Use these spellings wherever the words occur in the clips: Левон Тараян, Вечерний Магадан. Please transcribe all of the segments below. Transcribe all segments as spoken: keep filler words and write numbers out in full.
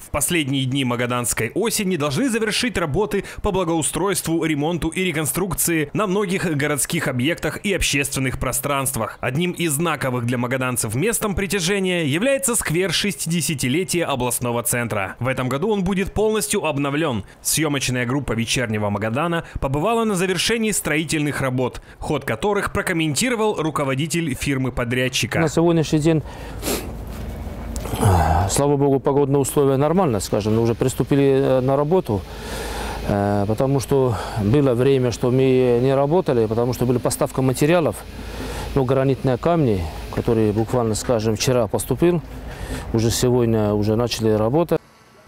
В последние дни магаданской осени должны завершить работы по благоустройству, ремонту и реконструкции на многих городских объектах и общественных пространствах. Одним из знаковых для магаданцев местом притяжения является сквер шестидесятилетия областного центра. В этом году он будет полностью обновлен. Съемочная группа «Вечернего Магадана» побывала на завершении строительных работ, ход которых прокомментировал руководитель фирмы-подрядчика. На сегодняшний день, слава богу, погодные условия нормально, скажем, мы уже приступили на работу, потому что было время, что мы не работали, потому что была поставка материалов, но гранитные камни, которые буквально, скажем, вчера поступил, уже сегодня уже начали работать.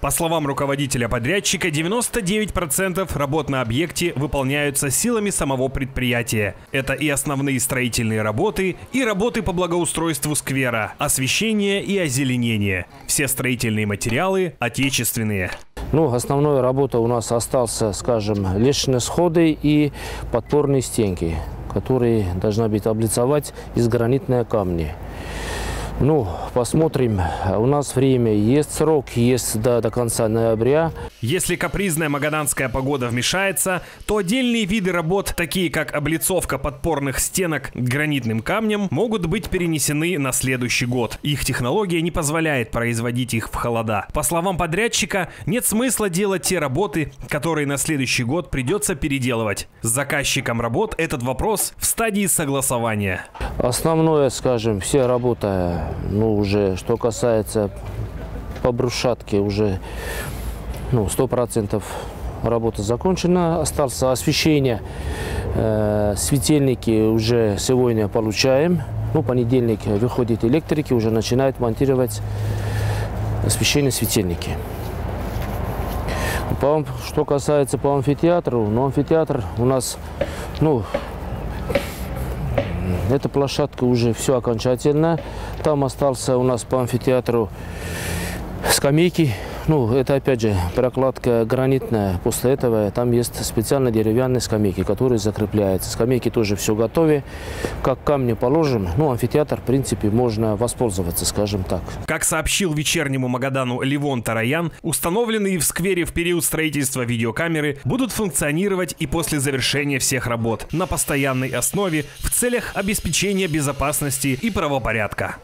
По словам руководителя подрядчика, девяносто девять процентов работ на объекте выполняются силами самого предприятия. Это и основные строительные работы, и работы по благоустройству сквера, освещение и озеленение. Все строительные материалы отечественные. Ну, основная работа у нас остался, скажем, лестничные сходы и подпорные стенки, которые должна быть облицовать из гранитные камни. Ну, посмотрим. У нас время есть, срок есть до, до конца ноября. Если капризная магаданская погода вмешается, то отдельные виды работ, такие как облицовка подпорных стенок гранитным камнем, могут быть перенесены на следующий год. Их технология не позволяет производить их в холода. По словам подрядчика, нет смысла делать те работы, которые на следующий год придется переделывать. С заказчиком работ этот вопрос в стадии согласования. Основное, скажем, все работа, ну, уже, что касается по брусчатке, уже, ну, сто процентов работа закончена. Осталось освещение, э, светильники уже сегодня получаем. Ну, понедельник выходит электрики, уже начинают монтировать освещение светильники. По, что касается по амфитеатру, ну, амфитеатр у нас, ну, эта площадка уже все окончательно. Там остался у нас по амфитеатру скамейки. Ну, это опять же прокладка гранитная. После этого там есть специально деревянные скамейки, которые закрепляются. Скамейки тоже все готовы. Как камни положим, ну, амфитеатр, в принципе, можно воспользоваться, скажем так. Как сообщил «Вечернему Магадану» Левон Тараян, установленные в сквере в период строительства видеокамеры будут функционировать и после завершения всех работ на постоянной основе в целях обеспечения безопасности и правопорядка.